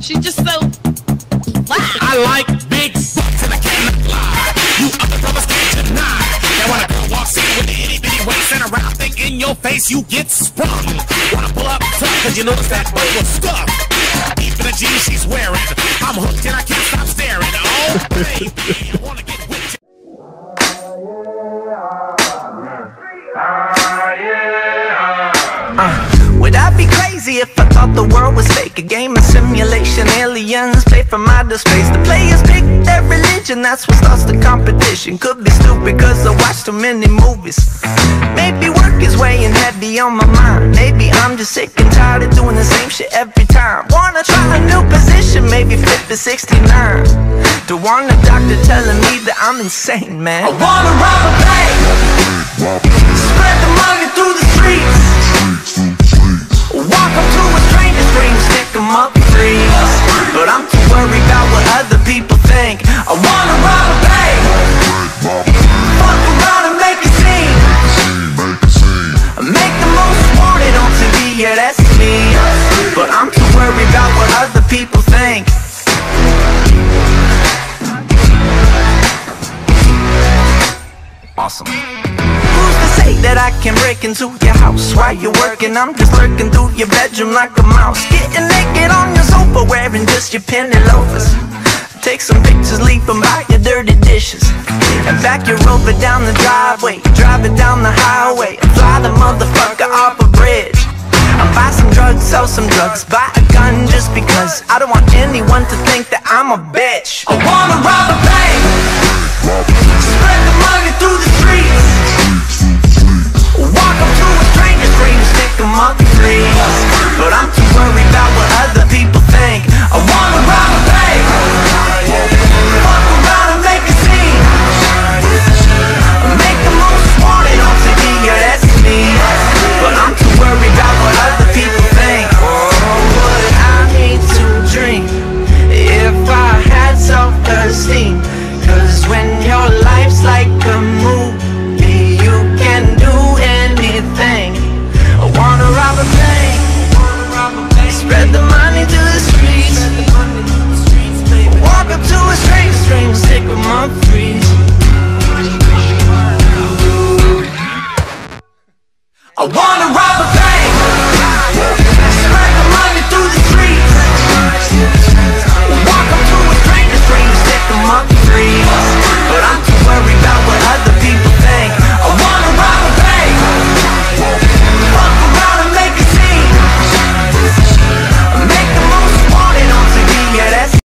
She's just so loud. I like big butts and I can't lie. You other brothers can't deny. Now when a girl walks in with the itty bitty waist and a round thing in your face, you get sprung. Wanna pull up tough, cause you notice that butt was stuck. Deep in the jeans she's wearing, I'm hooked and I can't stop staring. Oh baby, I wanna get with you. Would I be crazy if I thought the world was fake? A game of simulation, aliens play from outer space. The players pick their religion, that's what starts the competition. Could be stupid cause I watch too many movies. Maybe work is weighing heavy on my mind. Maybe I'm just sick and tired of doing the same shit every time. Wanna try a new position, maybe flip to 69. Don't want a doctor telling me that I'm insane, man. I wanna rob a bank, spread the money through the streets. Walk up to a stranger's dream, stick them up, please. But I'm too worried about what other people think. I wanna rob a bank, fuck around and make a scene. Make the most wanted on TV, yeah that's me. But I'm too worried about what other people think. Awesome. That I can break into your house while you're working. I'm just lurking through your bedroom like a mouse. Getting naked on your sofa, wearing just your penny loafers. Take some pictures, leave them by your dirty dishes. And back your rover down the driveway, drive it down the highway, and fly the motherfucker off a bridge. I'll buy some drugs, sell some drugs, buy a gun just because. I don't want anyone to think that I'm a bitch. I wanna rob a bank, spread the money through the streets. Walk up to a stranger's dream, stick them up, please. But I'm too worried about what other people think. I wanna rob a bank, fuck around and make a scene. Make the most wanted on TV, yeah that's me. But I'm too worried about what other people think. Oh, would I need to drink if I had self-esteem? Cause when your life's like a movie, spread the money to the streets. Walk up to a stranger's dream, stick them up, please. I wanna rob a bank.